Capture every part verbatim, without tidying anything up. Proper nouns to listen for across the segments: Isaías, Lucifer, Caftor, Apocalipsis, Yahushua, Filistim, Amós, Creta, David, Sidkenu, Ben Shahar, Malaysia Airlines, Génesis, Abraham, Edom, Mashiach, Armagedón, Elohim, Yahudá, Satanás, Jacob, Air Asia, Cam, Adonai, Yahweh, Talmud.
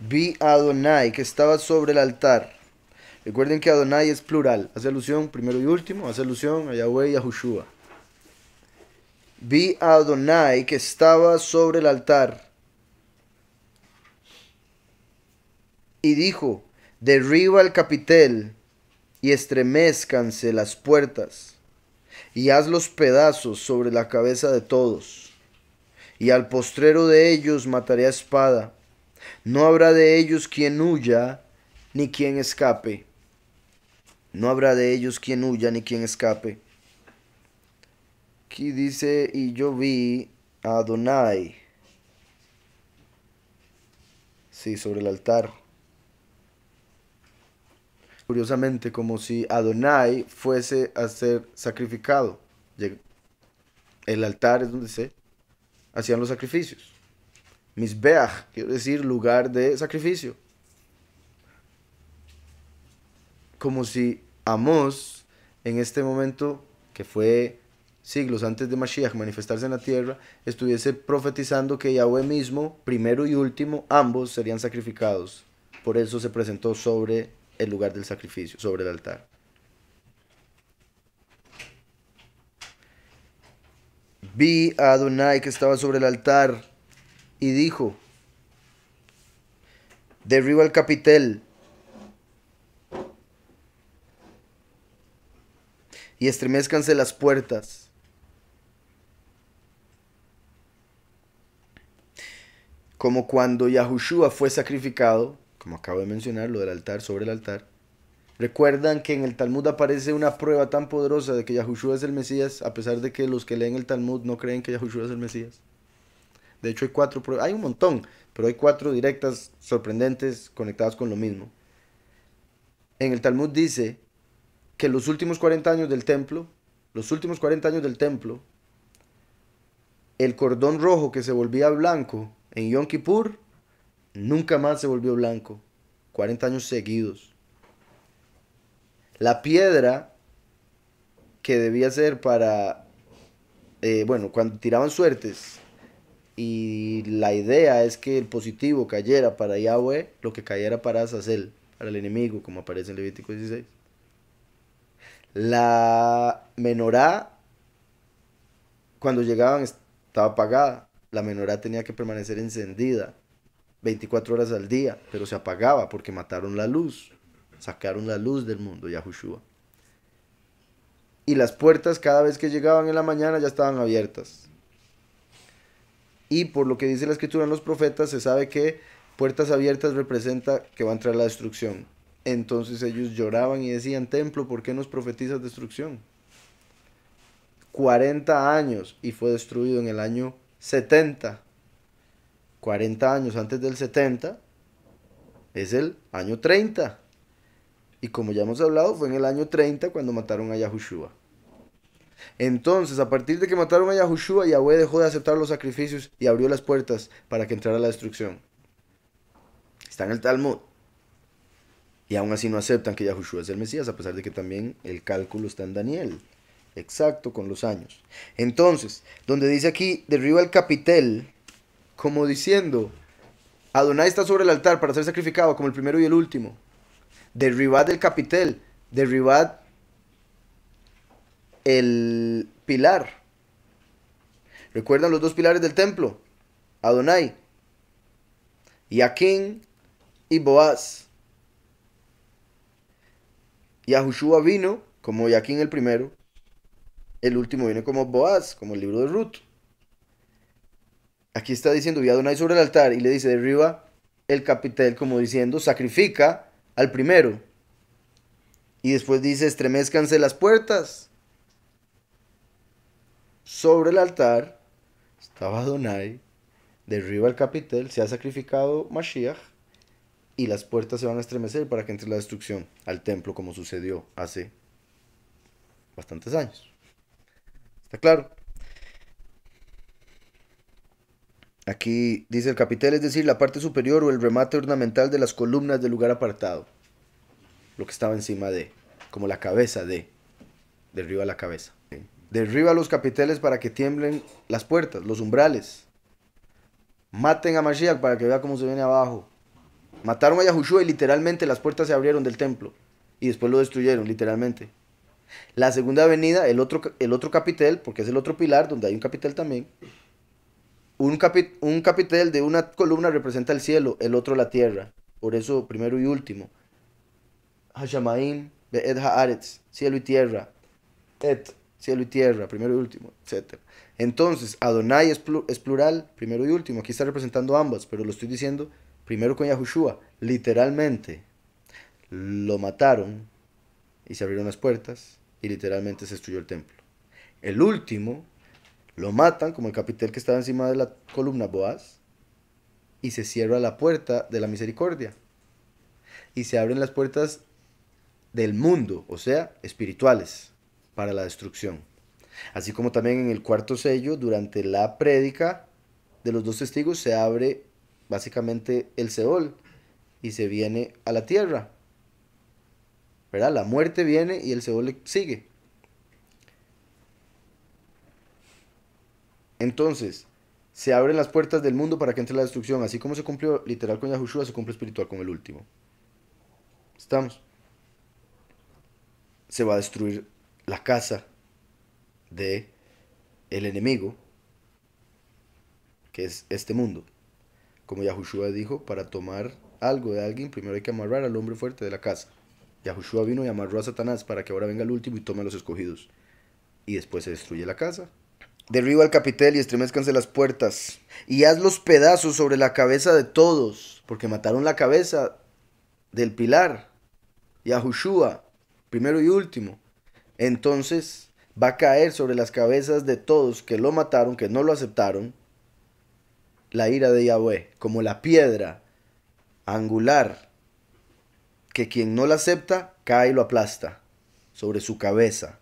vi a Adonai que estaba sobre el altar. Recuerden que Adonai es plural, hace alusión primero y último, hace alusión a Yahweh y Yahushua. Vi a Adonai que estaba sobre el altar y dijo, derriba el capitel y estremezcanse las puertas y haz los pedazos sobre la cabeza de todos y al postrero de ellos mataré a espada. No habrá de ellos quien huya ni quien escape. No habrá de ellos quien huya ni quien escape. Aquí dice, y yo vi a Adonai. Sí, sobre el altar. Curiosamente, como si Adonai fuese a ser sacrificado. El altar es donde se hacían los sacrificios. Mizbeach, quiero decir lugar de sacrificio. Como si Amós, en este momento, que fue siglos antes de Mashiach manifestarse en la tierra, estuviese profetizando que Yahweh mismo, primero y último, ambos serían sacrificados. Por eso se presentó sobre el lugar del sacrificio, sobre el altar. Vi a Adonai que estaba sobre el altar y dijo, derriba el capitel y estremezcanse las puertas. Como cuando Yahushua fue sacrificado, como acabo de mencionar, lo del altar, sobre el altar. Recuerdan que en el Talmud aparece una prueba tan poderosa de que Yahushua es el Mesías, a pesar de que los que leen el Talmud no creen que Yahushua es el Mesías. De hecho hay cuatro pruebas, hay un montón, pero hay cuatro directas, sorprendentes, conectadas con lo mismo. En el Talmud dice que los últimos cuarenta años del templo, los últimos cuarenta años del templo, el cordón rojo que se volvía blanco en Yom Kippur, nunca más se volvió blanco, cuarenta años seguidos. La piedra que debía ser para, eh, bueno, cuando tiraban suertes, y la idea es que el positivo cayera para Yahweh, lo que cayera para Azazel, para el enemigo, como aparece en Levítico dieciséis. La menorá, cuando llegaban, estaba apagada. La menorá tenía que permanecer encendida veinticuatro horas al día, pero se apagaba porque mataron la luz. Sacaron la luz del mundo, Yahushua. Y las puertas, cada vez que llegaban en la mañana, ya estaban abiertas. Y por lo que dice la escritura en los profetas, se sabe que puertas abiertas representa que va a entrar la destrucción. Entonces ellos lloraban y decían, templo, ¿por qué nos profetizas destrucción? cuarenta años, y fue destruido en el año setenta. cuarenta años antes del setenta es el año treinta. Y como ya hemos hablado, fue en el año treinta cuando mataron a Yahushua. Entonces, a partir de que mataron a Yahushua, Yahweh dejó de aceptar los sacrificios y abrió las puertas para que entrara la destrucción. Está en el Talmud. Y aún así no aceptan que Yahushua es el Mesías, a pesar de que también el cálculo está en Daniel, exacto, con los años. Entonces, donde dice aquí, derriba el capitel, como diciendo, Adonai está sobre el altar para ser sacrificado como el primero y el último. Derribad el capitel, derribad el pilar. ¿Recuerdan los dos pilares del templo? Adonai, Yaquín y Boaz. Yahushua vino como Yaquín el primero, el último vino como Boaz, como el libro de Ruth. Aquí está diciendo, vi a Adonai sobre el altar, y le dice, derriba el capitel, como diciendo, sacrifica al primero. Y después dice, estremezcanse las puertas. Sobre el altar estaba Adonai, derriba el capitel, se ha sacrificado Mashiach, y las puertas se van a estremecer para que entre la destrucción al templo, como sucedió hace bastantes años. ¿Está claro? Aquí dice el capitel, es decir, la parte superior o el remate ornamental de las columnas del lugar apartado. Lo que estaba encima de, como la cabeza de, derriba la cabeza. Derriba los capiteles para que tiemblen las puertas, los umbrales. Maten a Mashiach para que vea cómo se viene abajo. Mataron a Yahushua y literalmente las puertas se abrieron del templo. Y después lo destruyeron, literalmente. La segunda venida, el otro, el otro capitel, porque es el otro pilar donde hay un capitel también. Un, capi, un capitel de una columna representa el cielo, el otro la tierra. Por eso, primero y último. Hashamaim, Be'ed Haaretz, cielo y tierra. Et, cielo y tierra, primero y último, etcétera. Entonces, Adonai es, plu, es plural, primero y último. Aquí está representando ambas, pero lo estoy diciendo primero con Yahushua. Literalmente, lo mataron y se abrieron las puertas y literalmente se destruyó el templo. El último, lo matan, como el capitel que estaba encima de la columna Boaz, y se cierra la puerta de la misericordia. Y se abren las puertas del mundo, o sea, espirituales, para la destrucción. Así como también en el cuarto sello, durante la prédica de los dos testigos, se abre básicamente el Seol y se viene a la tierra. ¿Verdad? La muerte viene y el Seol sigue. Entonces, se abren las puertas del mundo para que entre la destrucción. Así como se cumplió literal con Yahushua, se cumple espiritual con el último. ¿Estamos? Se va a destruir la casa de el enemigo, que es este mundo. Como Yahushua dijo, para tomar algo de alguien, primero hay que amarrar al hombre fuerte de la casa. Yahushua vino y amarró a Satanás para que ahora venga el último y tome a los escogidos. Y después se destruye la casa. Derriba el capitel y estremezcanse las puertas. Y haz los pedazos sobre la cabeza de todos, porque mataron la cabeza del pilar. Yahushua, primero y último. Entonces va a caer sobre las cabezas de todos que lo mataron, que no lo aceptaron, la ira de Yahweh, como la piedra angular, que quien no la acepta, cae y lo aplasta sobre su cabeza,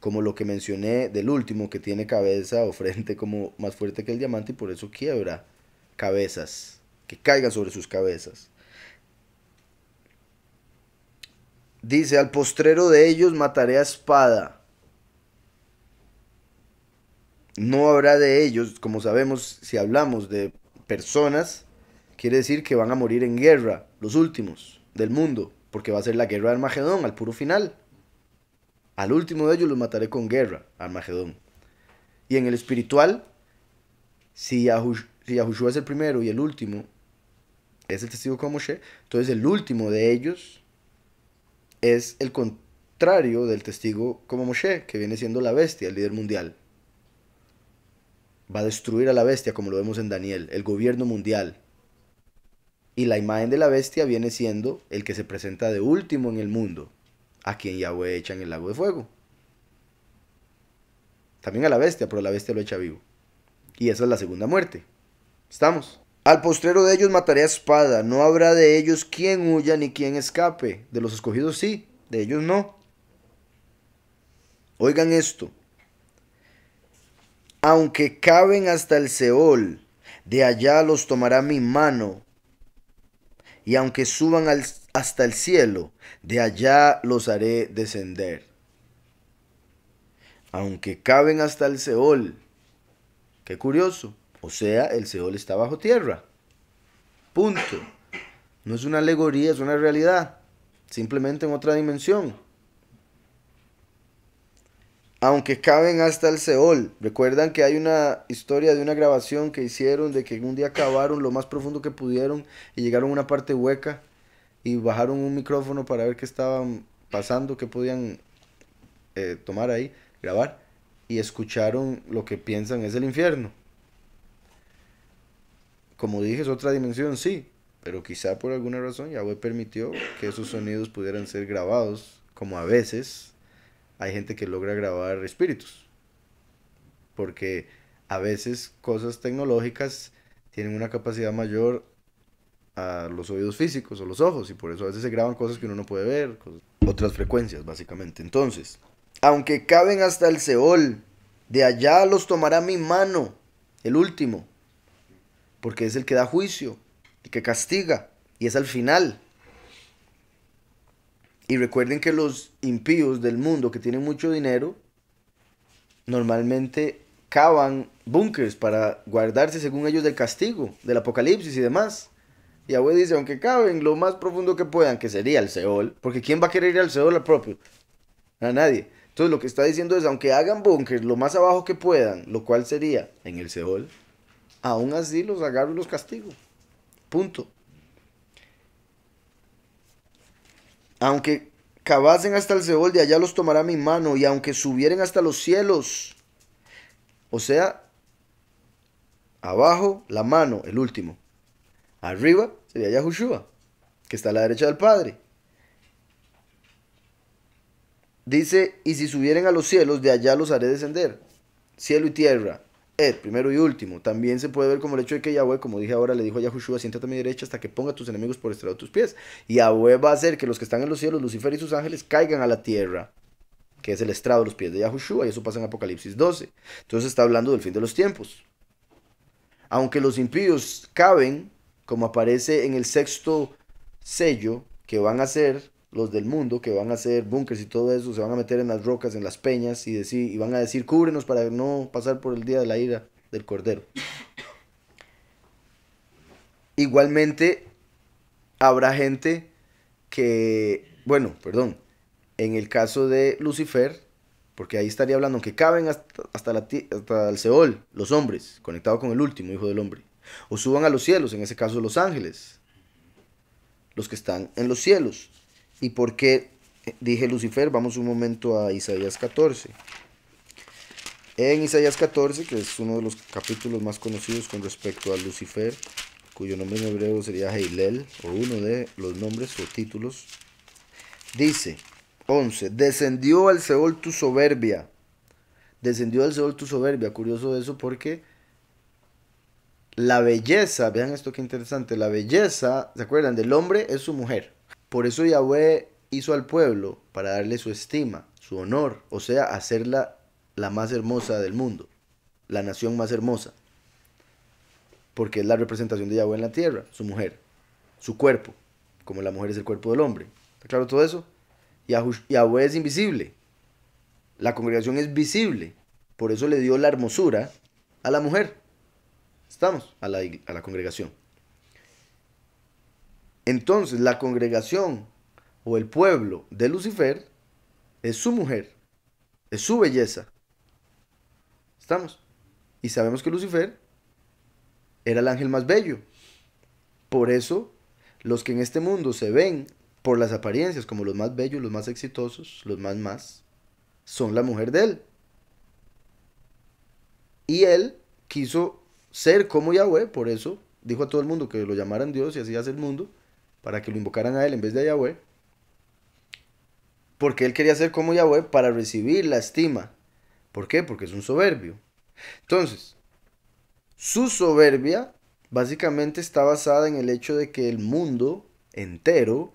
como lo que mencioné del último, que tiene cabeza o frente como más fuerte que el diamante, y por eso quiebra cabezas, que caigan sobre sus cabezas. Dice, al postrero de ellos mataré a espada. No habrá de ellos, como sabemos, si hablamos de personas, quiere decir que van a morir en guerra, los últimos del mundo, porque va a ser la guerra de Armagedón, al puro final. Al último de ellos los mataré con guerra, Armagedón. Y en el espiritual, si Yahushua, si Yahushua es el primero y el último, es el testigo con Moshe, entonces el último de ellos es el contrario del testigo como Moshe, que viene siendo la bestia, el líder mundial. Va a destruir a la bestia, como lo vemos en Daniel, el gobierno mundial. Y la imagen de la bestia viene siendo el que se presenta de último en el mundo, a quien Yahweh echa en el lago de fuego. También a la bestia, pero la bestia lo echa vivo. Y esa es la segunda muerte. ¿Estamos? Al postrero de ellos mataré a espada. No habrá de ellos quien huya ni quien escape. De los escogidos sí, de ellos no. Oigan esto. Aunque caben hasta el Seol, de allá los tomará mi mano. Y aunque suban al hasta el cielo, de allá los haré descender. Aunque caben hasta el Seol. Qué curioso. O sea, el Seol está bajo tierra. Punto. No es una alegoría, es una realidad. Simplemente en otra dimensión. Aunque caben hasta el Seol. Recuerdan que hay una historia de una grabación que hicieron de que un día cavaron lo más profundo que pudieron y llegaron a una parte hueca. Y bajaron un micrófono para ver qué estaban pasando, qué podían eh, tomar ahí, grabar. Y escucharon lo que piensan es el infierno. Como dije, es otra dimensión, sí. Pero quizá por alguna razón Yahweh permitió que esos sonidos pudieran ser grabados. Como a veces hay gente que logra grabar espíritus. Porque a veces cosas tecnológicas tienen una capacidad mayor a los oídos físicos o los ojos, y por eso a veces se graban cosas que uno no puede ver, cosas, otras frecuencias básicamente. Entonces, aunque caben hasta el Seol, de allá los tomará mi mano, el último, porque es el que da juicio, el que castiga, y es al final. Y recuerden que los impíos del mundo que tienen mucho dinero normalmente cavan búnkers para guardarse, según ellos, del castigo, del apocalipsis y demás. Yahweh dice, aunque caben lo más profundo que puedan, que sería el Seol, porque ¿quién va a querer ir al Seol al propio? A nadie. Entonces lo que está diciendo es, aunque hagan búnker lo más abajo que puedan, lo cual sería en el Seol, aún así los agarro y los castigo. Punto. Aunque cavasen hasta el Seol, de allá los tomará mi mano, y aunque subieren hasta los cielos, o sea, abajo la mano, el último. Arriba sería Yahushua, que está a la derecha del Padre. Dice, y si subieren a los cielos, de allá los haré descender. Cielo y tierra, Ed, primero y último. También se puede ver como el hecho de que Yahweh, como dije ahora, le dijo a Yahushua, siéntate a mi derecha hasta que ponga a tus enemigos por estrado de tus pies. Y Yahweh va a hacer que los que están en los cielos, Lucifer y sus ángeles, caigan a la tierra, que es el estrado de los pies de Yahushua, y eso pasa en Apocalipsis doce. Entonces está hablando del fin de los tiempos. Aunque los impíos caben, como aparece en el sexto sello, que van a ser los del mundo, que van a hacer búnkers y todo eso, se van a meter en las rocas, en las peñas, y, decir, y van a decir, cúbrenos para no pasar por el día de la ira del Cordero. Igualmente, habrá gente que, bueno, perdón, en el caso de Lucifer, porque ahí estaría hablando, aunque caben hasta, hasta, la, hasta el Seol, los hombres, conectados con el último hijo del hombre, o suban a los cielos, en ese caso los ángeles, los que están en los cielos. ¿Y por qué dije Lucifer? Vamos un momento a Isaías catorce. En Isaías catorce, que es uno de los capítulos más conocidos con respecto a Lucifer, cuyo nombre en hebreo sería Heilel, o uno de los nombres o títulos, dice, once, descendió al Seol tu soberbia. Descendió al Seol tu soberbia. Curioso eso porque la belleza, vean esto que interesante, la belleza, ¿se acuerdan? Del hombre es su mujer. Por eso Yahweh hizo al pueblo para darle su estima, su honor, o sea, hacerla la más hermosa del mundo, la nación más hermosa, porque es la representación de Yahweh en la tierra, su mujer, su cuerpo, como la mujer es el cuerpo del hombre. ¿Está claro todo eso? Yahweh es invisible, la congregación es visible, por eso le dio la hermosura a la mujer, estamos, a la, a la congregación. Entonces, la congregación o el pueblo de Lucifer es su mujer, es su belleza. ¿Estamos? Y sabemos que Lucifer era el ángel más bello. Por eso, los que en este mundo se ven por las apariencias como los más bellos, los más exitosos, los más más, son la mujer de él. Y él quiso ser como Yahweh, por eso dijo a todo el mundo que lo llamaran Dios y así hace el mundo, para que lo invocaran a él en vez de Yahweh, porque él quería ser como Yahweh para recibir la estima. ¿Por qué? Porque es un soberbio. Entonces, su soberbia básicamente está basada en el hecho de que el mundo entero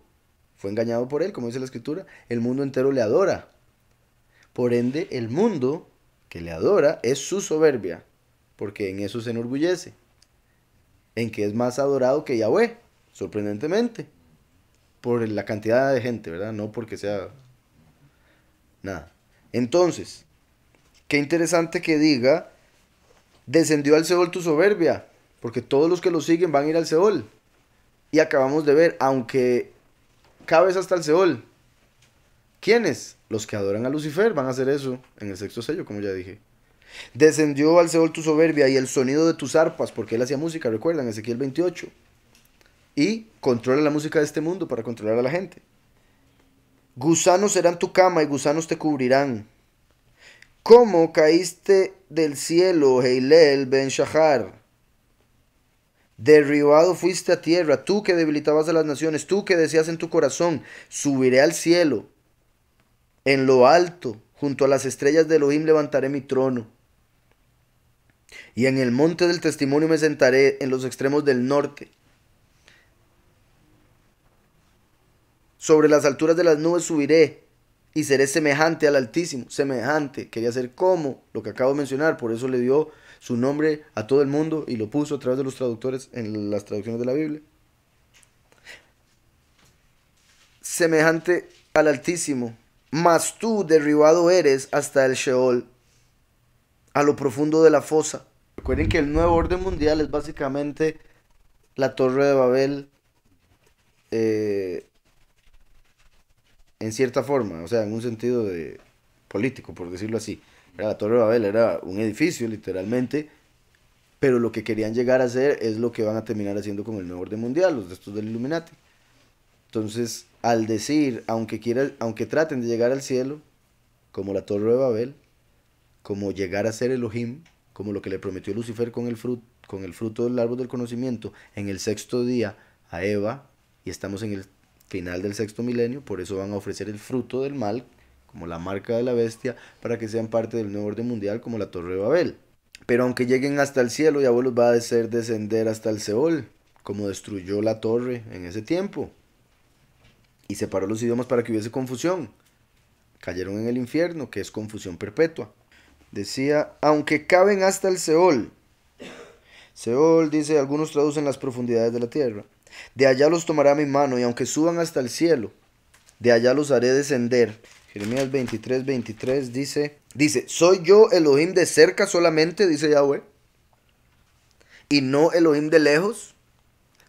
fue engañado por él, como dice la escritura, el mundo entero le adora. Por ende, el mundo que le adora es su soberbia, porque en eso se enorgullece, en que es más adorado que Yahweh. Sorprendentemente, por la cantidad de gente, ¿verdad? No porque sea nada. Entonces, qué interesante que diga, descendió al Seol tu soberbia, porque todos los que lo siguen van a ir al Seol. Y acabamos de ver, aunque cabes hasta el Seol, ¿quiénes? Los que adoran a Lucifer van a hacer eso en el sexto sello, como ya dije. Descendió al Seol tu soberbia y el sonido de tus arpas, porque él hacía música, recuerdan, Ezequiel veintiocho. Y controla la música de este mundo para controlar a la gente. Gusanos serán tu cama y gusanos te cubrirán. ¿Cómo caíste del cielo, Heilel ben Shahar? Derribado fuiste a tierra, tú que debilitabas a las naciones, tú que decías en tu corazón, subiré al cielo, en lo alto, junto a las estrellas de Elohim levantaré mi trono. Y en el monte del testimonio me sentaré, en los extremos del norte. Sobre las alturas de las nubes subiré y seré semejante al Altísimo. Semejante, quería ser como lo que acabo de mencionar, por eso le dio su nombre a todo el mundo y lo puso a través de los traductores en las traducciones de la Biblia. Semejante al Altísimo, mas tú derribado eres hasta el Sheol, a lo profundo de la fosa. Recuerden que el nuevo orden mundial es básicamente la Torre de Babel eh, en cierta forma, o sea, en un sentido de político, por decirlo así. La Torre de Babel era un edificio, literalmente, pero lo que querían llegar a hacer es lo que van a terminar haciendo con el nuevo orden mundial, los de estos del Illuminati. Entonces, al decir, aunque, quiera, aunque traten de llegar al cielo, como la Torre de Babel, como llegar a ser Elohim, como lo que le prometió Lucifer con el, fruto, con el fruto del árbol del conocimiento en el sexto día a Eva, y estamos en el final del sexto milenio, por eso van a ofrecer el fruto del mal, como la marca de la bestia, para que sean parte del nuevo orden mundial, como la Torre de Babel. Pero aunque lleguen hasta el cielo, Yahweh los va a hacer descender hasta el Seol, como destruyó la torre en ese tiempo, y separó los idiomas para que hubiese confusión. Cayeron en el infierno, que es confusión perpetua. Decía, aunque caben hasta el Seol. Seol, dice, algunos traducen las profundidades de la tierra. De allá los tomará mi mano, y aunque suban hasta el cielo, de allá los haré descender. Jeremías veintitrés, veintitrés dice, dice, soy yo Elohim de cerca solamente, dice Yahweh, y no Elohim de lejos,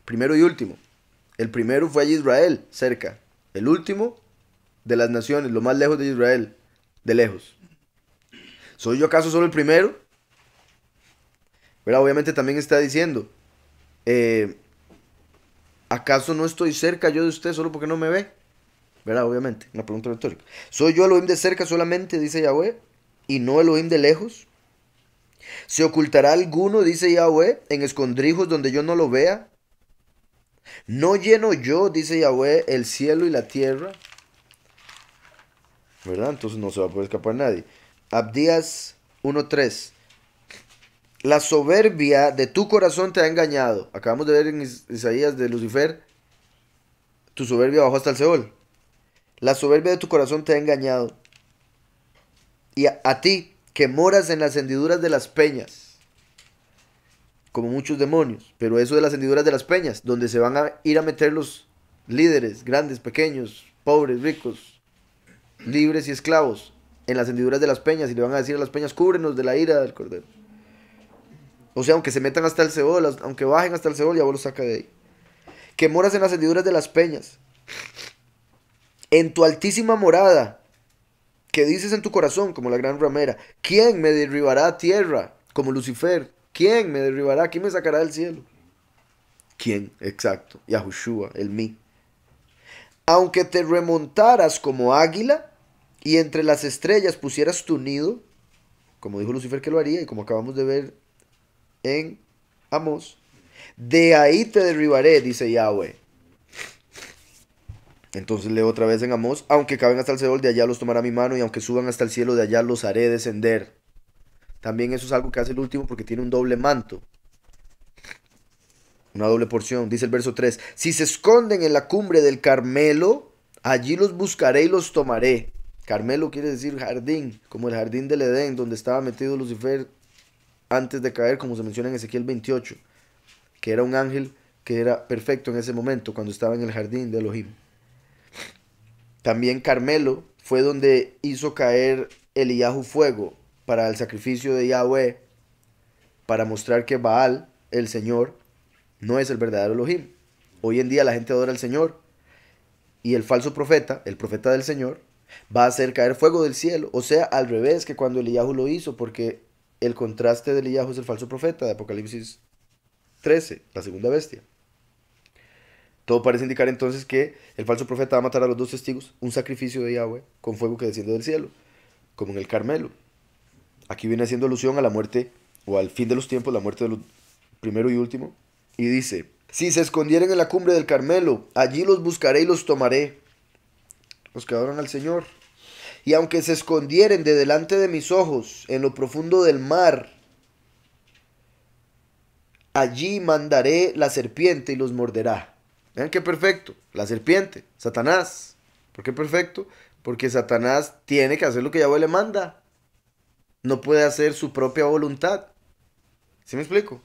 primero y último. El primero fue allí Israel, cerca. El último, de las naciones, lo más lejos de Israel, de lejos. ¿Soy yo acaso solo el primero? Pero obviamente también está diciendo, eh, ¿acaso no estoy cerca yo de usted solo porque no me ve? ¿Verdad? Obviamente, una pregunta retórica. ¿Soy yo Elohim de cerca solamente, dice Yahweh, y no Elohim de lejos? ¿Se ocultará alguno, dice Yahweh, en escondrijos donde yo no lo vea? ¿No lleno yo, dice Yahweh, el cielo y la tierra? ¿Verdad? Entonces no se va a poder escapar nadie. Abdías uno tres. La soberbia de tu corazón te ha engañado. Acabamos de ver en Isaías de Lucifer, tu soberbia bajó hasta el Seol. La soberbia de tu corazón te ha engañado. Y a, a ti, que moras en las hendiduras de las peñas, como muchos demonios, pero eso de las hendiduras de las peñas, donde se van a ir a meter los líderes, grandes, pequeños, pobres, ricos, libres y esclavos, en las hendiduras de las peñas, y le van a decir a las peñas, cúbrenos de la ira del Cordero. O sea, aunque se metan hasta el Seol, aunque bajen hasta el Seol, ya vos lo saca de ahí. Que moras en las hendiduras de las peñas, en tu altísima morada, que dices en tu corazón, como la gran ramera, ¿quién me derribará a tierra? Como Lucifer, ¿quién me derribará? ¿Quién me sacará del cielo? ¿Quién? Exacto, Yahushua, el mí. Aunque te remontaras como águila, y entre las estrellas pusieras tu nido, como dijo Lucifer que lo haría, y como acabamos de ver en Amós, de ahí te derribaré, dice Yahweh. Entonces leo otra vez en Amós, aunque caben hasta el Seol, de allá los tomará mi mano, y aunque suban hasta el cielo, de allá los haré descender. También eso es algo que hace el último, porque tiene un doble manto, una doble porción. Dice el verso tres, si se esconden en la cumbre del Carmelo, allí los buscaré y los tomaré. Carmelo quiere decir jardín, como el jardín del Edén, donde estaba metido Lucifer antes de caer, como se menciona en Ezequiel veintiocho, que era un ángel que era perfecto en ese momento, cuando estaba en el jardín de Elohim. También Carmelo fue donde hizo caer Eliyahu fuego para el sacrificio de Yahweh, para mostrar que Baal, el Señor, no es el verdadero Elohim. Hoy en día la gente adora al Señor, y el falso profeta, el profeta del Señor, va a hacer caer fuego del cielo. O sea, al revés que cuando Eliyahu lo hizo, porque el contraste de Eliyahu es el falso profeta de Apocalipsis trece, la segunda bestia. Todo parece indicar entonces que el falso profeta va a matar a los dos testigos, un sacrificio de Yahweh con fuego que desciende del cielo, como en el Carmelo. Aquí viene haciendo alusión a la muerte, o al fin de los tiempos, la muerte del primero y último. Y dice, si se escondieren en la cumbre del Carmelo, allí los buscaré y los tomaré, los que adoran al Señor. Y aunque se escondieren de delante de mis ojos, en lo profundo del mar, allí mandaré la serpiente y los morderá. Vean qué perfecto, la serpiente, Satanás. ¿Por qué perfecto? Porque Satanás tiene que hacer lo que Yahweh le manda, no puede hacer su propia voluntad. ¿Sí me explico?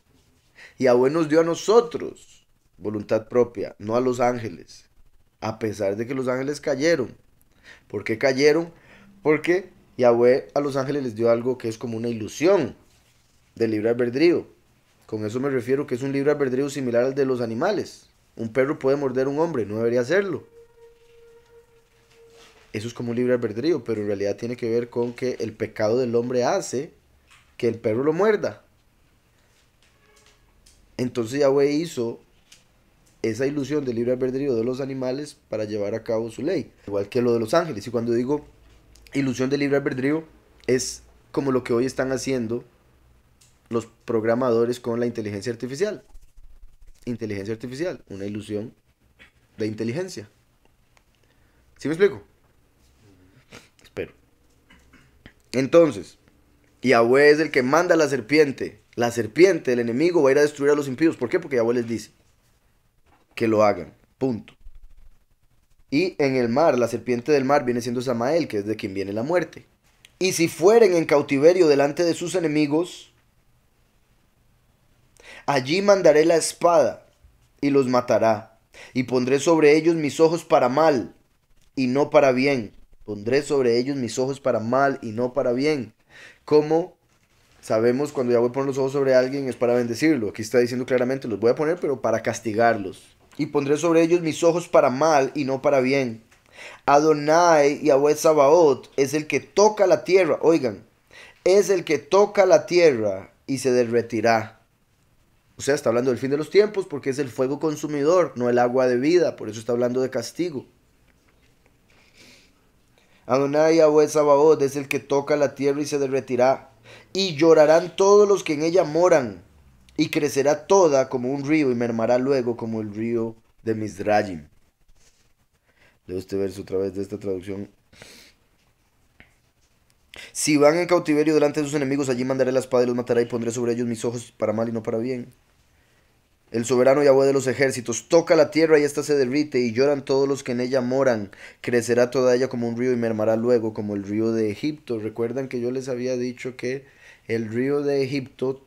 Yahweh nos dio a nosotros voluntad propia, no a los ángeles, a pesar de que los ángeles cayeron. ¿Por qué cayeron? Porque Yahweh a los ángeles les dio algo que es como una ilusión de libre albedrío. Con eso me refiero que es un libre albedrío similar al de los animales. Un perro puede morder a un hombre, no debería hacerlo. Eso es como un libre albedrío, pero en realidad tiene que ver con que el pecado del hombre hace que el perro lo muerda. Entonces Yahweh hizo esa ilusión del libre albedrío de los animales para llevar a cabo su ley, igual que lo de los ángeles. Y cuando digo ilusión del libre albedrío, es como lo que hoy están haciendo los programadores con la inteligencia artificial. Inteligencia artificial, una ilusión de inteligencia. ¿Sí me explico? Espero. Entonces, Yahweh es el que manda a la serpiente. La serpiente, el enemigo, va a ir a destruir a los impíos. ¿Por qué? Porque Yahweh les dice que lo hagan. Punto. Y en el mar, la serpiente del mar viene siendo Samael, que es de quien viene la muerte. Y si fueren en cautiverio delante de sus enemigos, allí mandaré la espada y los matará, y pondré sobre ellos mis ojos para mal y no para bien. Pondré sobre ellos mis ojos para mal y no para bien. Como sabemos, cuando Yahweh pone los ojos sobre alguien es para bendecirlo. Aquí está diciendo claramente, los voy a poner pero para castigarlos. Y pondré sobre ellos mis ojos para mal y no para bien. Adonai, Yahweh Sabaoth, es el que toca la tierra. Oigan, es el que toca la tierra y se derretirá. O sea, está hablando del fin de los tiempos porque es el fuego consumidor, no el agua de vida. Por eso está hablando de castigo. Adonai Yahweh Sabaoth es el que toca la tierra y se derretirá. Y llorarán todos los que en ella moran. Y crecerá toda como un río y mermará luego como el río de Mizrayim. Leo este verso otra vez de esta traducción. Si van en cautiverio delante de sus enemigos, allí mandaré la espada y los matará, y pondré sobre ellos mis ojos para mal y no para bien. El soberano Yahweh de los ejércitos toca la tierra y ésta se derrite, y lloran todos los que en ella moran. Crecerá toda ella como un río y mermará luego como el río de Egipto. Recuerdan que yo les había dicho que el río de Egipto,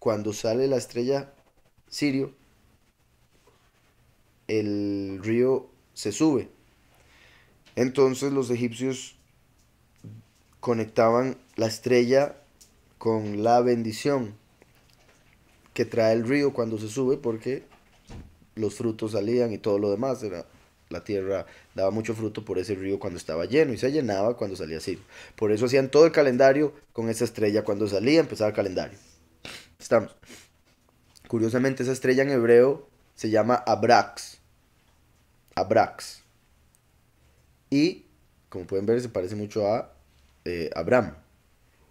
cuando sale la estrella Sirio, el río se sube. Entonces los egipcios conectaban la estrella con la bendición que trae el río cuando se sube, porque los frutos salían y todo lo demás. Era, la tierra daba mucho fruto por ese río cuando estaba lleno, y se llenaba cuando salía así. Por eso hacían todo el calendario con esa estrella. Cuando salía empezaba el calendario. Estamos. Curiosamente, esa estrella en hebreo se llama Abrax. Abrax. Y como pueden ver, se parece mucho a Eh, Abraham,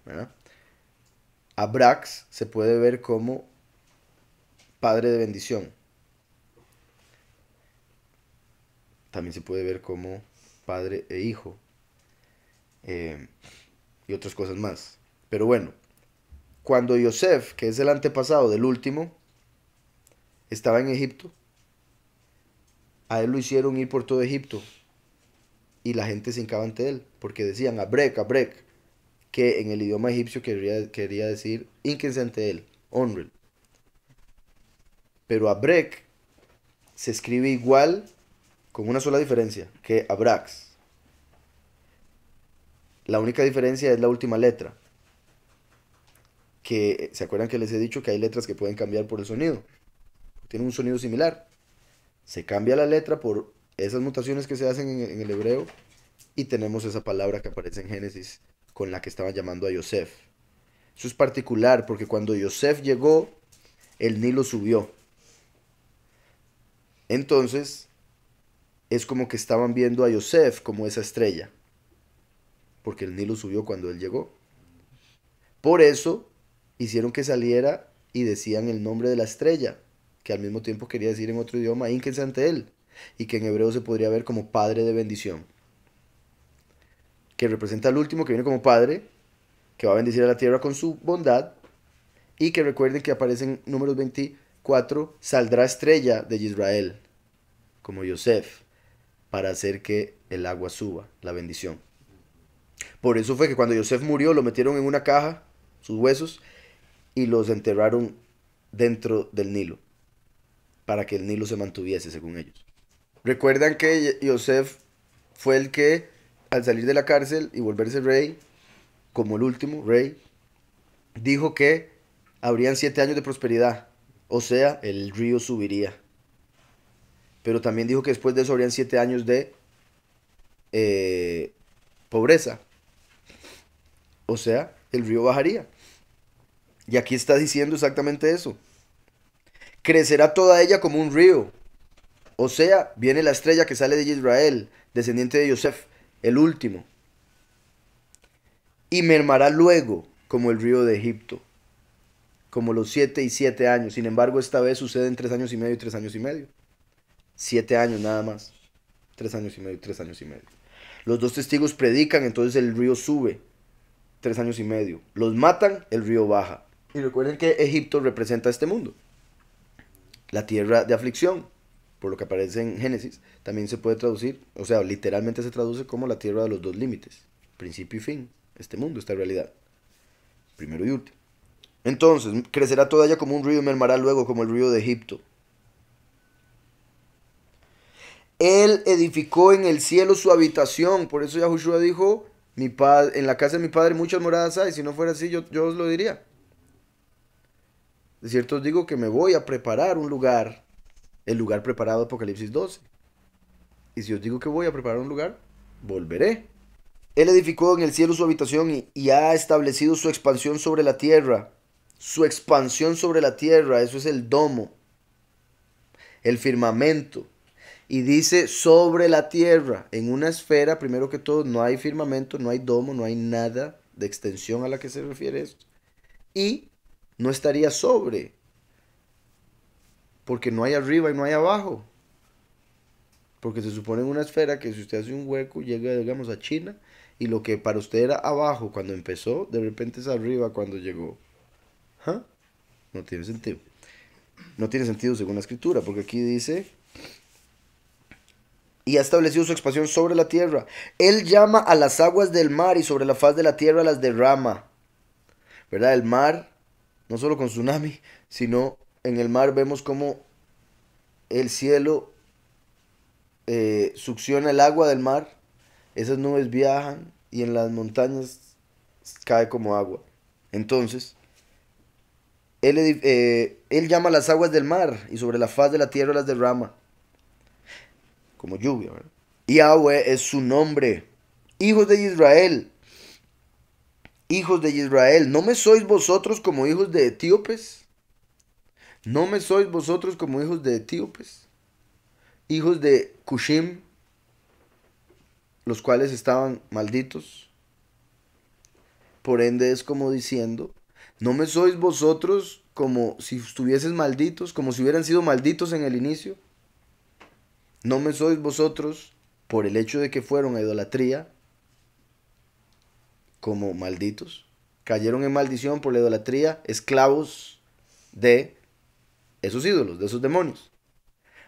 ¿verdad? Abrax se puede ver como padre de bendición. También se puede ver como padre e hijo, eh, y otras cosas más. Pero bueno, cuando Yosef, que es el antepasado del último, estaba en Egipto, a él lo hicieron ir por todo Egipto. Y la gente se hincaba ante él, porque decían Abrek, Abrek, que en el idioma egipcio quería, quería decir hínquense ante él, honren. Pero Abrek se escribe igual, con una sola diferencia, que Abrax. La única diferencia es la última letra. Que, ¿se acuerdan que les he dicho que hay letras que pueden cambiar por el sonido? Tienen un sonido similar. Se cambia la letra por esas mutaciones que se hacen en el hebreo, y tenemos esa palabra que aparece en Génesis con la que estaban llamando a Yosef. Eso es particular porque cuando Yosef llegó, el Nilo subió. Entonces, es como que estaban viendo a Yosef como esa estrella, porque el Nilo subió cuando él llegó. Por eso, hicieron que saliera y decían el nombre de la estrella, que al mismo tiempo quería decir en otro idioma, hínquense ante él. Y que en hebreo se podría ver como padre de bendición, que representa al último que viene como padre, que va a bendecir a la tierra con su bondad. Y que recuerden que aparece en números veinticuatro, saldrá estrella de Israel, como Yosef, para hacer que el agua suba, la bendición. Por eso fue que cuando Yosef murió, lo metieron en una caja, sus huesos, y los enterraron dentro del Nilo, para que el Nilo se mantuviese, según ellos. Recuerdan que Yosef fue el que, al salir de la cárcel y volverse rey, como el último rey, dijo que habrían siete años de prosperidad, o sea, el río subiría. Pero también dijo que después de eso habrían siete años de eh, pobreza. O sea, el río bajaría. Y aquí está diciendo exactamente eso. Crecerá toda ella como un río. O sea, viene la estrella que sale de Israel, descendiente de Yosef, el último. Y mermará luego como el río de Egipto, como los siete y siete años. Sin embargo, esta vez suceden tres años y medio y tres años y medio. Siete años nada más. Tres años y medio y tres años y medio. Los dos testigos predican, entonces el río sube. Tres años y medio. Los matan, el río baja. Y recuerden que Egipto representa este mundo, la tierra de aflicción, por lo que aparece en Génesis. También se puede traducir, o sea, literalmente se traduce como la tierra de los dos límites, principio y fin, este mundo, esta realidad, primero y último. Entonces, crecerá toda ella como un río y mermará luego como el río de Egipto. Él edificó en el cielo su habitación, por eso Yahushua dijo, mi padre, en la casa de mi padre muchas moradas hay, si no fuera así yo, yo os lo diría. De cierto os digo que me voy a preparar un lugar, el lugar preparado de Apocalipsis doce. Y si os digo que voy a preparar un lugar, volveré. Él edificó en el cielo su habitación y, y ha establecido su expansión sobre la tierra. Su expansión sobre la tierra, eso es el domo, el firmamento. Y dice sobre la tierra, en una esfera, primero que todo, no hay firmamento, no hay domo, no hay nada de extensión a la que se refiere esto. Y no estaría sobre, porque no hay arriba y no hay abajo, porque se supone en una esfera que si usted hace un hueco llega, digamos, a China, y lo que para usted era abajo cuando empezó, de repente es arriba cuando llegó. ¿Ah? No tiene sentido, no tiene sentido según la escritura, porque aquí dice, y ha establecido su expansión sobre la tierra, él llama a las aguas del mar y sobre la faz de la tierra las derrama, ¿verdad? El mar, no solo con tsunami, sino en el mar vemos cómo el cielo eh, succiona el agua del mar, esas nubes viajan y en las montañas cae como agua. Entonces, él, eh, él llama las aguas del mar y sobre la faz de la tierra las derrama, como lluvia, ¿verdad? Yahweh es su nombre, hijos de Israel. Hijos de Israel, ¿no me sois vosotros como hijos de etíopes? ¿No me sois vosotros como hijos de etíopes? Hijos de Cushim, los cuales estaban malditos. Por ende es como diciendo, ¿no me sois vosotros como si estuvieses malditos, como si hubieran sido malditos en el inicio? ¿No me sois vosotros por el hecho de que fueron a idolatría? Como malditos, cayeron en maldición por la idolatría, esclavos de esos ídolos, de esos demonios.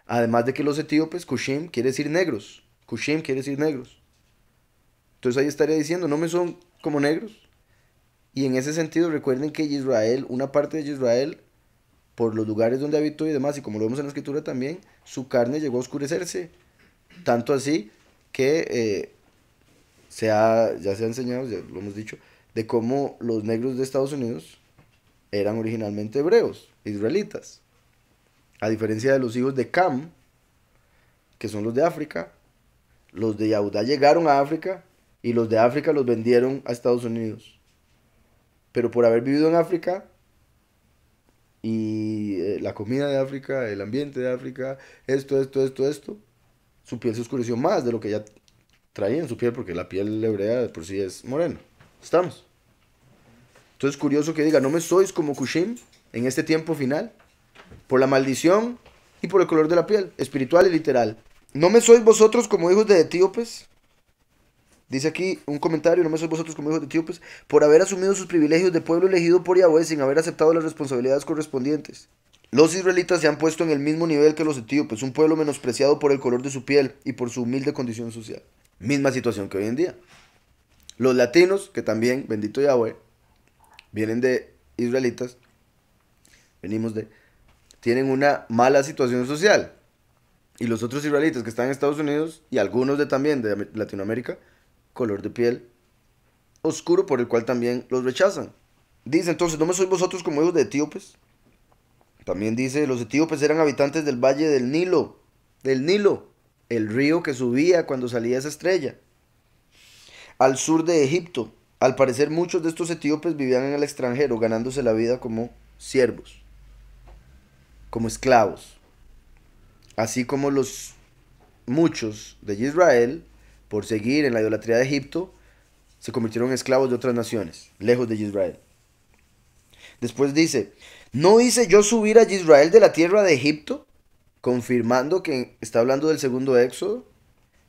Además de que los etíopes, Cushim quiere decir negros, Cushim quiere decir negros. Entonces ahí estaría diciendo, no me son como negros. Y en ese sentido recuerden que Israel, una parte de Israel, por los lugares donde habitó y demás, y como lo vemos en la escritura también, su carne llegó a oscurecerse, tanto así que... Eh, Se ha, ya se ha enseñado, ya lo hemos dicho, de cómo los negros de Estados Unidos eran originalmente hebreos, israelitas, a diferencia de los hijos de Cam, que son los de África. Los de Yahudá llegaron a África y los de África los vendieron a Estados Unidos, pero por haber vivido en África y eh, la comida de África, el ambiente de África, esto, esto, esto, esto, su piel se oscureció más de lo que ya traían su piel, porque la piel hebrea de por sí es morena. ¿Estamos? Entonces curioso que diga, no me sois como Cushim en este tiempo final, por la maldición y por el color de la piel, espiritual y literal. No me sois vosotros como hijos de etíopes, dice aquí un comentario, no me sois vosotros como hijos de etíopes, por haber asumido sus privilegios de pueblo elegido por Yahweh sin haber aceptado las responsabilidades correspondientes. Los israelitas se han puesto en el mismo nivel que los etíopes, un pueblo menospreciado por el color de su piel y por su humilde condición social. Misma situación que hoy en día. Los latinos, que también, bendito Yahweh, vienen de israelitas, venimos de, tienen una mala situación social. Y los otros israelitas que están en Estados Unidos, y algunos de también de Latinoamérica, color de piel oscuro, por el cual también los rechazan. Dice entonces, ¿no me sois vosotros como hijos de etíopes? También dice, los etíopes eran habitantes del valle del Nilo, del Nilo, el río que subía cuando salía esa estrella. Al sur de Egipto, al parecer muchos de estos etíopes vivían en el extranjero, ganándose la vida como siervos, como esclavos. Así como los muchos de Israel, por seguir en la idolatría de Egipto, se convirtieron en esclavos de otras naciones, lejos de Israel. Después dice, ¿no hice yo subir a Israel de la tierra de Egipto? Confirmando que está hablando del segundo éxodo,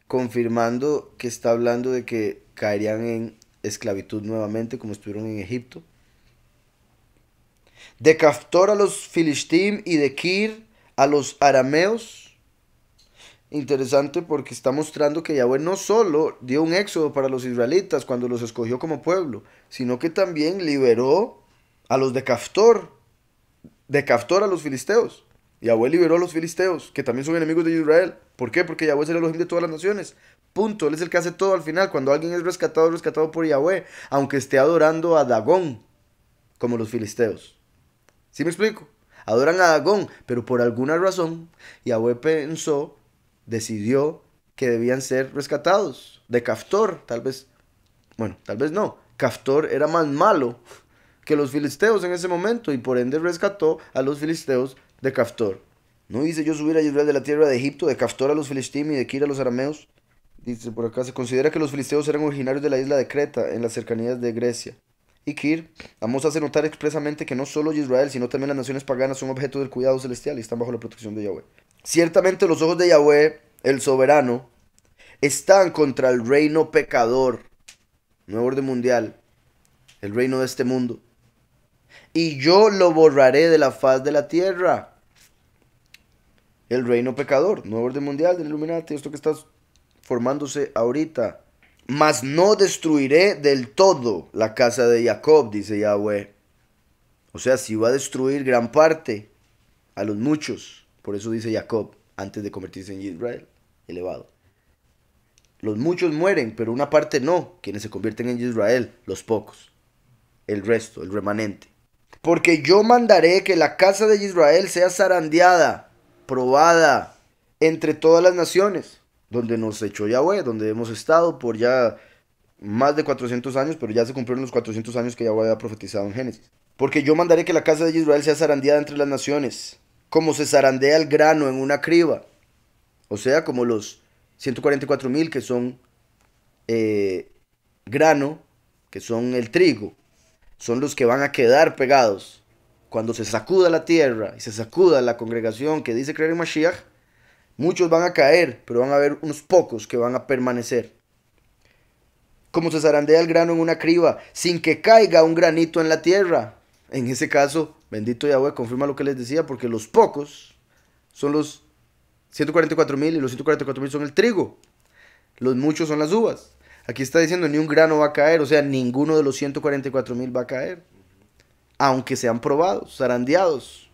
confirmando que está hablando de que caerían en esclavitud nuevamente como estuvieron en Egipto. De Caftor a los Filistim y de Kir a los Arameos. Interesante porque está mostrando que Yahweh no solo dio un éxodo para los israelitas cuando los escogió como pueblo, sino que también liberó a los de Caftor, de Caftor a los filisteos. Yahweh liberó a los filisteos, que también son enemigos de Israel. ¿Por qué? Porque Yahweh es el Elohim de todas las naciones. Punto. Él es el que hace todo al final. Cuando alguien es rescatado, es rescatado por Yahweh, aunque esté adorando a Dagón, como los filisteos. ¿Sí me explico? Adoran a Dagón, pero por alguna razón, Yahweh pensó, decidió que debían ser rescatados. De Caftor, tal vez, bueno, tal vez no. Caftor era más malo que los filisteos en ese momento, y por ende rescató a los filisteos de Caftor. ¿No hice yo subir a Israel de la tierra de Egipto, de Caftor a los Filistim y de Kir a los Arameos? Dice por acá, se considera que los filisteos eran originarios de la isla de Creta, en las cercanías de Grecia. Y Kir, Amós hace notar expresamente que no solo Israel, sino también las naciones paganas son objeto del cuidado celestial y están bajo la protección de Yahweh. Ciertamente los ojos de Yahweh, el soberano, están contra el reino pecador, nuevo orden mundial, el reino de este mundo. Y yo lo borraré de la faz de la tierra. El reino pecador, nuevo orden mundial del Illuminati, esto que está formándose ahorita. Mas no destruiré del todo la casa de Jacob, dice Yahweh. O sea, sí va a destruir gran parte a los muchos. Por eso dice Jacob, antes de convertirse en Israel, elevado. Los muchos mueren, pero una parte no. Quienes se convierten en Israel, los pocos. El resto, el remanente. Porque yo mandaré que la casa de Israel sea zarandeada, probada, entre todas las naciones, donde nos echó Yahweh, donde hemos estado por ya más de cuatrocientos años, pero ya se cumplieron los cuatrocientos años que Yahweh había profetizado en Génesis. Porque yo mandaré que la casa de Israel sea zarandeada entre las naciones, como se zarandea el grano en una criba, o sea, como los ciento cuarenta y cuatro mil que son eh, grano, que son el trigo. Son los que van a quedar pegados. Cuando se sacuda la tierra y se sacuda la congregación que dice creer en Mashiach, muchos van a caer, pero van a haber unos pocos que van a permanecer. Como se zarandea el grano en una criba, sin que caiga un granito en la tierra. En ese caso, bendito Yahweh confirma lo que les decía, porque los pocos son los ciento cuarenta y cuatro mil y los ciento cuarenta y cuatro mil son el trigo. Los muchos son las uvas. Aquí está diciendo, ni un grano va a caer, o sea, ninguno de los ciento cuarenta y cuatro mil va a caer. Aunque sean probados, zarandeados.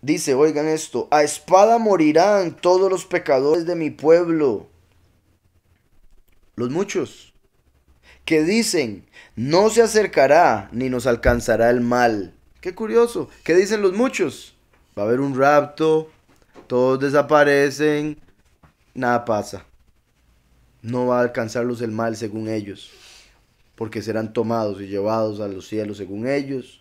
Dice, oigan esto, a espada morirán todos los pecadores de mi pueblo. Los muchos. Que dicen, no se acercará ni nos alcanzará el mal. Qué curioso. ¿Qué dicen los muchos? Va a haber un rapto, todos desaparecen. Nada pasa, no va a alcanzarlos el mal según ellos, porque serán tomados y llevados a los cielos según ellos,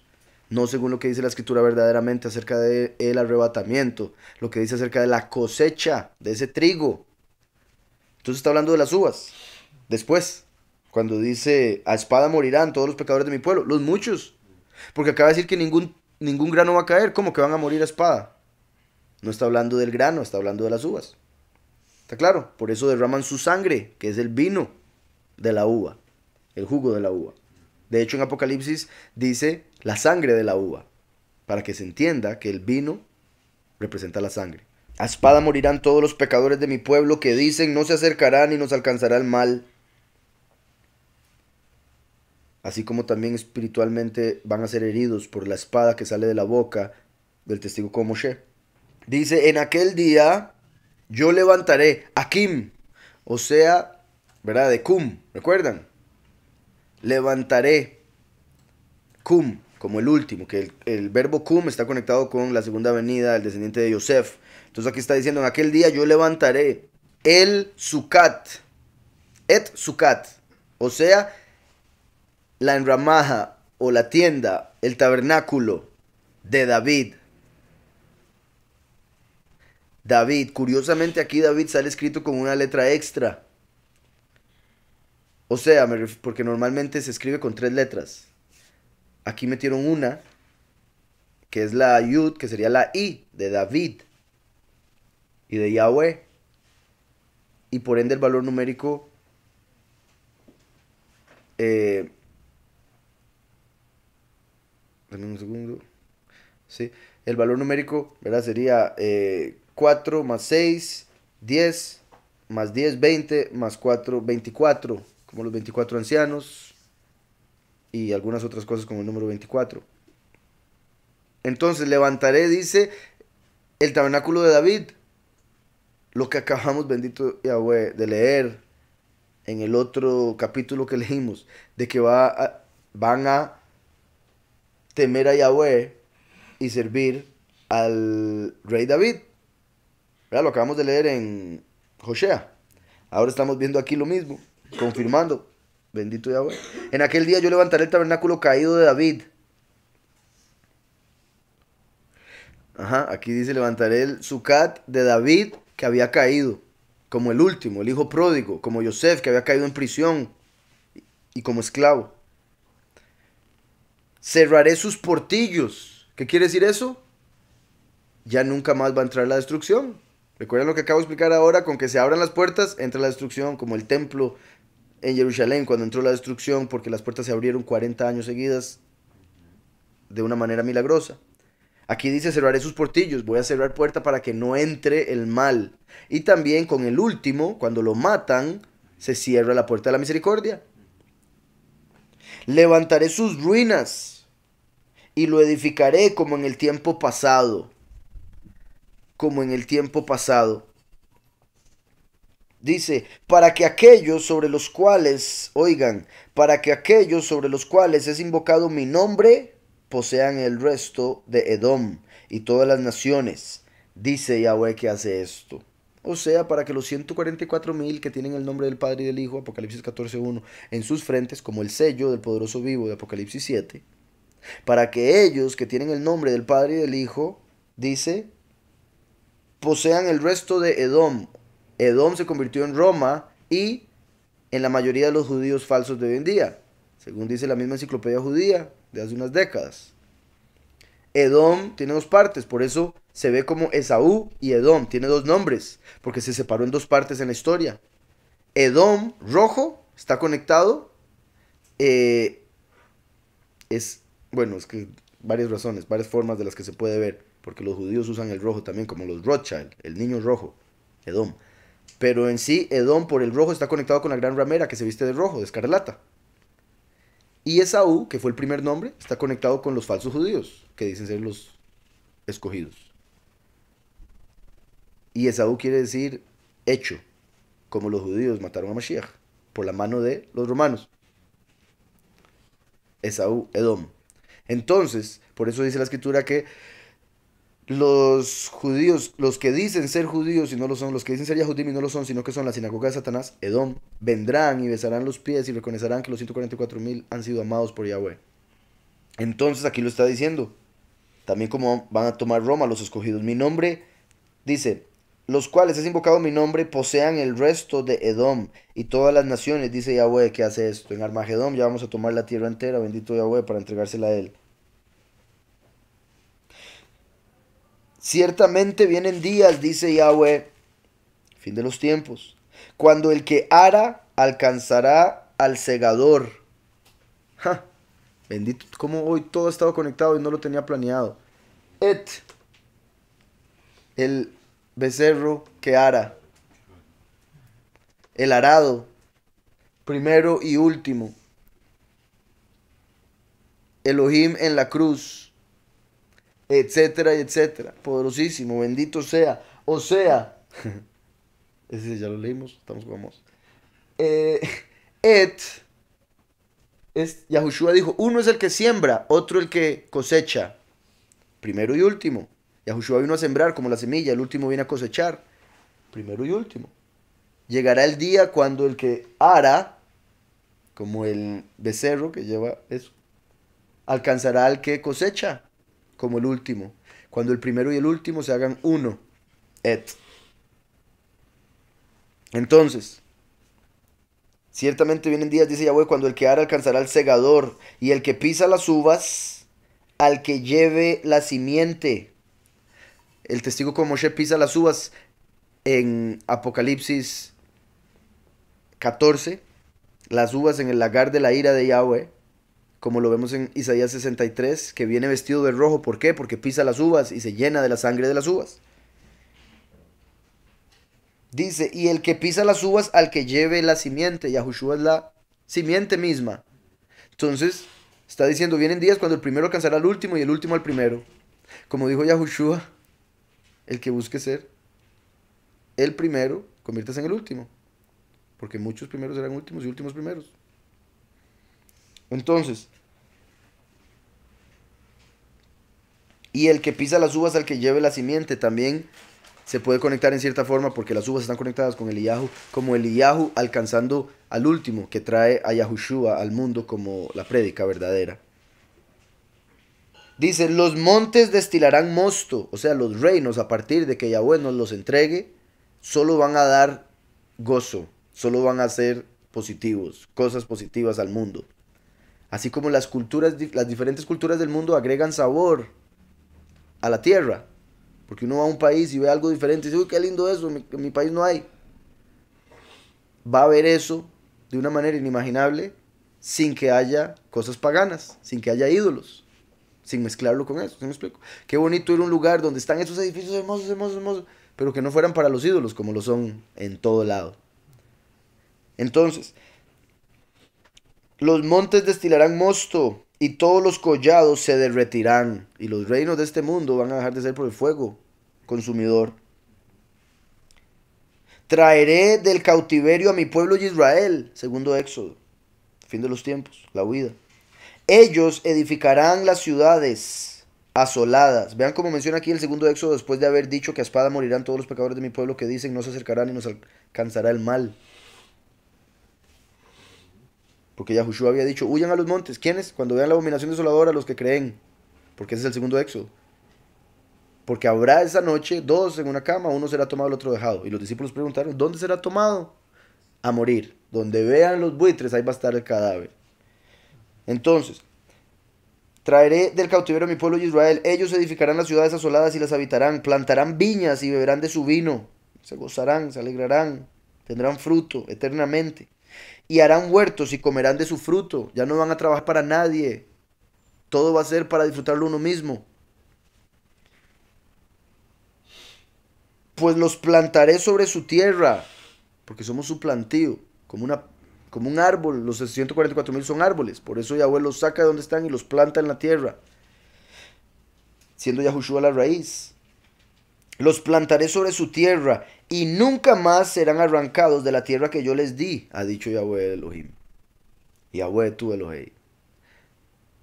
no según lo que dice la escritura verdaderamente acerca del arrebatamiento, lo que dice acerca de la cosecha de ese trigo. Entonces está hablando de las uvas, después, cuando dice, a espada morirán todos los pecadores de mi pueblo, los muchos, porque acaba de decir que ningún, ningún grano va a caer, ¿cómo que van a morir a espada? No está hablando del grano, está hablando de las uvas. ¿Está claro? Por eso derraman su sangre, que es el vino de la uva, el jugo de la uva. De hecho, en Apocalipsis dice la sangre de la uva, para que se entienda que el vino representa la sangre. A espada morirán todos los pecadores de mi pueblo que dicen no se acercarán y nos alcanzará el mal. Así como también espiritualmente van a ser heridos por la espada que sale de la boca del testigo como Moshe. Dice, en aquel día yo levantaré a Kim, o sea, ¿verdad? De Cum, ¿recuerdan? Levantaré Cum, como el último, que el, el verbo cum está conectado con la segunda venida del descendiente de Yosef. Entonces aquí está diciendo, en aquel día yo levantaré el sucat, et sucat, o sea, la enramaja o la tienda, el tabernáculo de David. David, curiosamente aquí David sale escrito con una letra extra. O sea, porque normalmente se escribe con tres letras. Aquí metieron una, que es la yud, que sería la i de David y de Yahweh. Y por ende el valor numérico eh, dame un segundo. Sí, el valor numérico, ¿verdad? Sería eh, cuatro más seis, diez, más diez, veinte, más cuatro, veinticuatro, como los veinticuatro ancianos y algunas otras cosas como el número veinticuatro. Entonces levantaré, dice, el tabernáculo de David, lo que acabamos, bendito Yahweh, de leer en el otro capítulo que leímos, de que va a, van a temer a Yahweh y servir al rey David. ¿Verdad? Lo acabamos de leer en Joshua. Ahora estamos viendo aquí lo mismo, confirmando, bendito Yahweh. En aquel día yo levantaré el tabernáculo caído de David. Ajá, aquí dice, levantaré el sucat de David que había caído, como el último, el hijo pródigo, como Yosef, que había caído en prisión y como esclavo. Cerraré sus portillos. ¿Qué quiere decir eso? Ya nunca más va a entrar la destrucción. Recuerden lo que acabo de explicar ahora, con que se abran las puertas, entra la destrucción, como el templo en Jerusalén, cuando entró la destrucción, porque las puertas se abrieron cuarenta años seguidas, de una manera milagrosa. Aquí dice, cerraré sus portillos, voy a cerrar puerta para que no entre el mal. Y también con el último, cuando lo matan, se cierra la puerta de la misericordia. Levantaré sus ruinas y lo edificaré como en el tiempo pasado. Como en el tiempo pasado. Dice, para que aquellos sobre los cuales, oigan, para que aquellos sobre los cuales es invocado mi nombre, posean el resto de Edom y todas las naciones, dice Yahweh que hace esto. O sea, para que los ciento cuarenta y cuatro mil que tienen el nombre del Padre y del Hijo, Apocalipsis catorce uno, en sus frentes, como el sello del poderoso vivo de Apocalipsis siete, para que ellos que tienen el nombre del Padre y del Hijo, dice, posean el resto de Edom. Edom se convirtió en Roma y en la mayoría de los judíos falsos de hoy en día, según dice la misma enciclopedia judía, de hace unas décadas. Edom tiene dos partes, por eso se ve como Esaú y Edom, tiene dos nombres, porque se separó en dos partes en la historia. Edom, rojo, está conectado, eh, es, bueno, es que varias razones, varias formas de las que se puede ver, porque los judíos usan el rojo también, como los Rothschild, el niño rojo, Edom. Pero en sí, Edom por el rojo está conectado con la gran ramera que se viste de rojo, de escarlata. Y Esaú, que fue el primer nombre, está conectado con los falsos judíos, que dicen ser los escogidos. Y Esaú quiere decir hecho, como los judíos mataron a Mashiach, por la mano de los romanos. Esaú, Edom. Entonces, por eso dice la escritura que los judíos, los que dicen ser judíos y no lo son, los que dicen ser Yahudim y no lo son, sino que son la sinagoga de Satanás, Edom, vendrán y besarán los pies y reconocerán que los ciento cuarenta y cuatro mil han sido amados por Yahweh. Entonces aquí lo está diciendo, también como van a tomar Roma los escogidos. Mi nombre, dice, los cuales es invocado mi nombre, posean el resto de Edom y todas las naciones, dice Yahweh, que hace esto. En Armagedón ya vamos a tomar la tierra entera, bendito Yahweh, para entregársela a él. Ciertamente vienen días, dice Yahweh, fin de los tiempos, cuando el que ara alcanzará al segador. ¡Ja! Bendito, como hoy todo ha estado conectado y no lo tenía planeado. Et, el becerro que ara, el arado, primero y último, Elohim en la cruz, etcétera, etcétera, poderosísimo, bendito sea, o sea, ese ya lo leímos, estamos con Amós, eh, et, es, Yahushua dijo, uno es el que siembra, otro el que cosecha. Primero y último. Yahushua vino a sembrar como la semilla, el último viene a cosechar. Primero y último. Llegará el día cuando el que ara, como el becerro que lleva eso, alcanzará al que cosecha, como el último. Cuando el primero y el último se hagan uno. Et. Entonces, ciertamente vienen días, dice Yahweh, cuando el que ara alcanzará al segador, y el que pisa las uvas, al que lleve la simiente. El testigo con Moshe pisa las uvas en Apocalipsis catorce, las uvas en el lagar de la ira de Yahweh, como lo vemos en Isaías sesenta y tres, que viene vestido de rojo. ¿Por qué? Porque pisa las uvas y se llena de la sangre de las uvas. Dice, y el que pisa las uvas al que lleve la simiente. Yahushua es la simiente misma. Entonces, está diciendo, vienen días cuando el primero alcanzará al último y el último al primero. Como dijo Yahushua, el que busque ser el primero, conviértase en el último. Porque muchos primeros serán últimos y últimos primeros. Entonces, y el que pisa las uvas al que lleve la simiente también se puede conectar en cierta forma, porque las uvas están conectadas con Eliyahu, como Eliyahu alcanzando al último, que trae a Yahushua al mundo como la prédica verdadera. Dice, los montes destilarán mosto, o sea, los reinos a partir de que Yahweh nos los entregue, solo van a dar gozo, solo van a ser positivos, cosas positivas al mundo. Así como las culturas, las diferentes culturas del mundo agregan sabor a la tierra. Porque uno va a un país y ve algo diferente y dice, uy, qué lindo eso, en mi, en mi país no hay. Va a ver eso de una manera inimaginable sin que haya cosas paganas, sin que haya ídolos, sin mezclarlo con eso, ¿sí me explico? Qué bonito ir a un lugar donde están esos edificios hermosos, hermosos, hermosos, pero que no fueran para los ídolos como lo son en todo lado. Entonces, los montes destilarán mosto, y todos los collados se derretirán, y los reinos de este mundo van a dejar de ser por el fuego consumidor. Traeré del cautiverio a mi pueblo de Israel, segundo Éxodo, fin de los tiempos, la huida. Ellos edificarán las ciudades asoladas. Vean cómo menciona aquí el segundo Éxodo, después de haber dicho que a espada morirán todos los pecadores de mi pueblo que dicen no se acercarán y nos alcanzará el mal. Porque Yahushua había dicho, huyan a los montes. ¿Quiénes? Cuando vean la abominación desoladora, los que creen. Porque ese es el segundo éxodo. Porque habrá esa noche dos en una cama, uno será tomado, el otro dejado. Y los discípulos preguntaron, ¿dónde será tomado? A morir. Donde vean los buitres, ahí va a estar el cadáver. Entonces, traeré del cautiverio a mi pueblo de Israel. Ellos edificarán las ciudades asoladas y las habitarán. Plantarán viñas y beberán de su vino. Se gozarán, se alegrarán. Tendrán fruto eternamente. Y harán huertos y comerán de su fruto. Ya no van a trabajar para nadie. Todo va a ser para disfrutarlo uno mismo. Pues los plantaré sobre su tierra, porque somos su plantío. Como, una, como un árbol, los ciento cuarenta y cuatro mil son árboles. Por eso Yahweh los saca de donde están y los planta en la tierra, siendo Yahushua la raíz. Los plantaré sobre su tierra y nunca más serán arrancados de la tierra que yo les di, ha dicho Yahweh Elohim. Yahweh tu Elohim.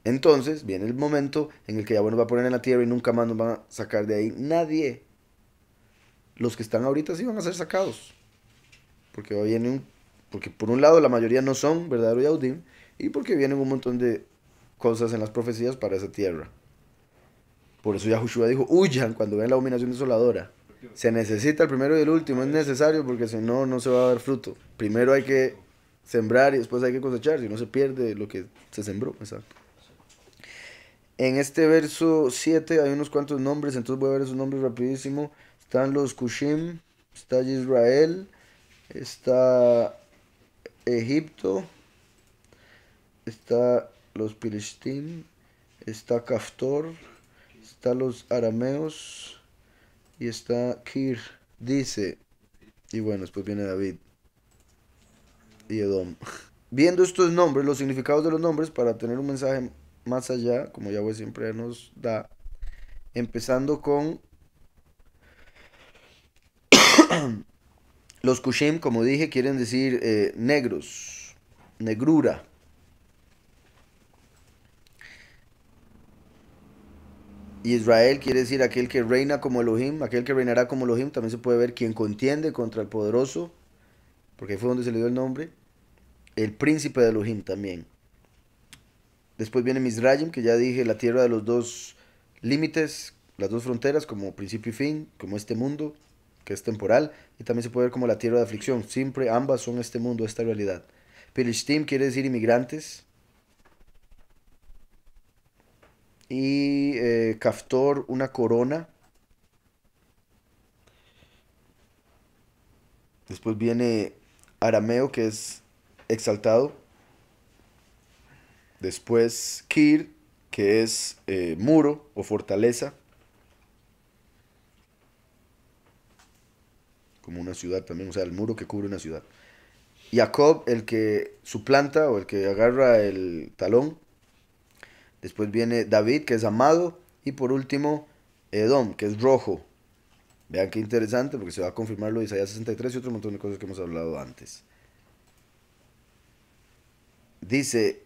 Entonces viene el momento en el que Yahweh nos va a poner en la tierra y nunca más nos van a sacar de ahí nadie. Los que están ahorita sí van a ser sacados. Porque, viene un, porque por un lado la mayoría no son verdaderos Yahudim, y porque vienen un montón de cosas en las profecías para esa tierra. Por eso Yahushua dijo, huyan cuando vean la abominación desoladora. Se necesita el primero y el último, es necesario, porque si no, no se va a dar fruto. Primero hay que sembrar y después hay que cosechar, si no se pierde lo que se sembró. Exacto. En este verso siete hay unos cuantos nombres, entonces voy a ver esos nombres rapidísimo. Están los Cushim, está Israel, está Egipto, está los Filistín, está Caftor, está los Arameos, y está Kir, dice, y bueno, después viene David y Edom. Viendo estos nombres, los significados de los nombres, para tener un mensaje más allá, como Yahweh siempre nos da, empezando con los Cushim, como dije, quieren decir eh, negros, negrura. Y Israel quiere decir aquel que reina como Elohim, aquel que reinará como Elohim. También se puede ver quien contiende contra el poderoso, porque ahí fue donde se le dio el nombre. El príncipe de Elohim también. Después viene Mizrayim, que ya dije, la tierra de los dos límites, las dos fronteras, como principio y fin, como este mundo, que es temporal. Y también se puede ver como la tierra de aflicción. Siempre ambas son este mundo, esta realidad. Pelishtim quiere decir inmigrantes. Y eh, Caftor, una corona. Después viene Arameo, que es exaltado. Después Kir, que es eh, muro o fortaleza. Como una ciudad también, o sea, el muro que cubre una ciudad. Jacob, el que suplanta o el que agarra el talón. Después viene David, que es amado. Y por último, Edom, que es rojo. Vean qué interesante, porque se va a confirmar lo de Isaías sesenta y tres y otro montón de cosas que hemos hablado antes. Dice,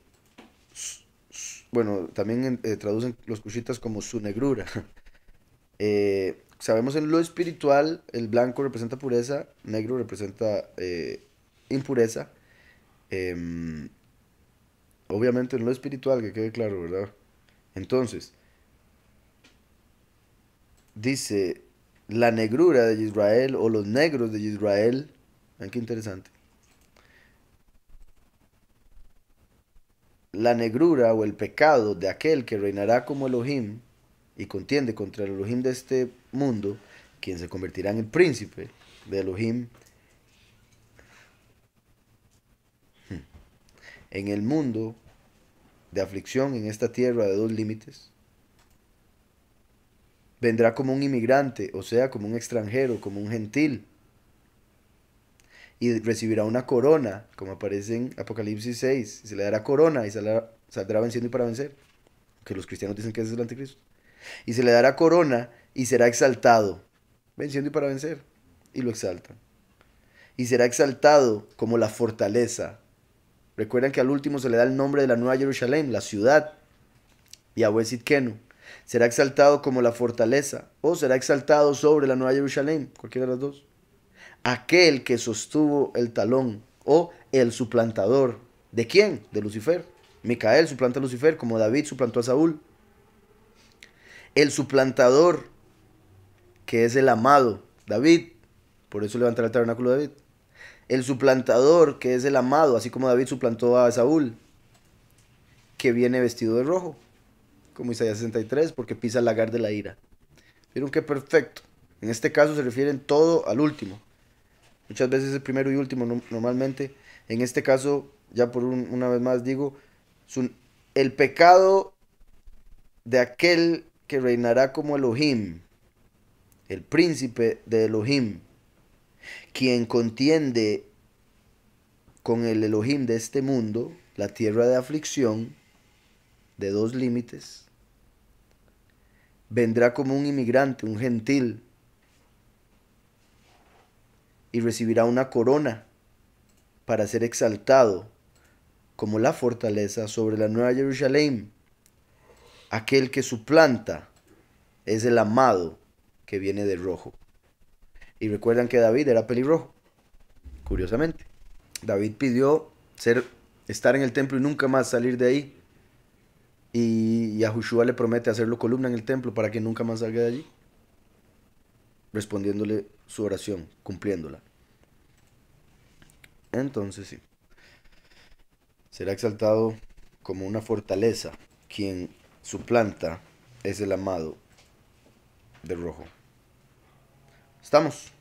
bueno, también eh, traducen los cushitas como su negrura. eh, sabemos en lo espiritual, el blanco representa pureza, negro representa eh, impureza. Eh, Obviamente en lo espiritual, que quede claro, ¿verdad? Entonces, dice, la negrura de Israel o los negros de Israel. Vean qué interesante. La negrura o el pecado de aquel que reinará como Elohim y contiende contra el Elohim de este mundo, quien se convertirá en el príncipe de Elohim en el mundo de aflicción, en esta tierra de dos límites, vendrá como un inmigrante, o sea, como un extranjero, como un gentil, y recibirá una corona, como aparece en Apocalipsis seis, se le dará corona y saldrá, saldrá venciendo y para vencer, que los cristianos dicen que ese es el anticristo, y se le dará corona y será exaltado, venciendo y para vencer, y lo exaltan, y será exaltado como la fortaleza. Recuerden que al último se le da el nombre de la Nueva Jerusalén, la ciudad. Yahweh Sidkenu. Será exaltado como la fortaleza. O será exaltado sobre la Nueva Jerusalén. Cualquiera de las dos. Aquel que sostuvo el talón. O el suplantador. ¿De quién? De Lucifer. Micael suplanta a Lucifer como David suplantó a Saúl. El suplantador. Que es el amado. David. Por eso levantará el tabernáculo de David. El suplantador, que es el amado, así como David suplantó a Saúl, que viene vestido de rojo, como Isaías sesenta y tres, porque pisa el lagar de la ira. ¿Vieron qué perfecto? En este caso se refieren todo al último. Muchas veces el primero y último, no, normalmente. En este caso, ya por un, una vez más digo, su, el pecado de aquel que reinará como Elohim, el príncipe de Elohim, quien contiende con el Elohim de este mundo, la tierra de aflicción, de dos límites, vendrá como un inmigrante, un gentil, y recibirá una corona para ser exaltado como la fortaleza sobre la Nueva Jerusalén. Aquel que suplanta es el amado que viene de rojo. Y recuerdan que David era pelirrojo, curiosamente. David pidió ser, estar en el templo y nunca más salir de ahí. Y Yahushua le promete hacerlo columna en el templo para que nunca más salga de allí. Respondiéndole su oración, cumpliéndola. Entonces sí, será exaltado como una fortaleza. Quien suplanta es el amado de rojo. Estamos.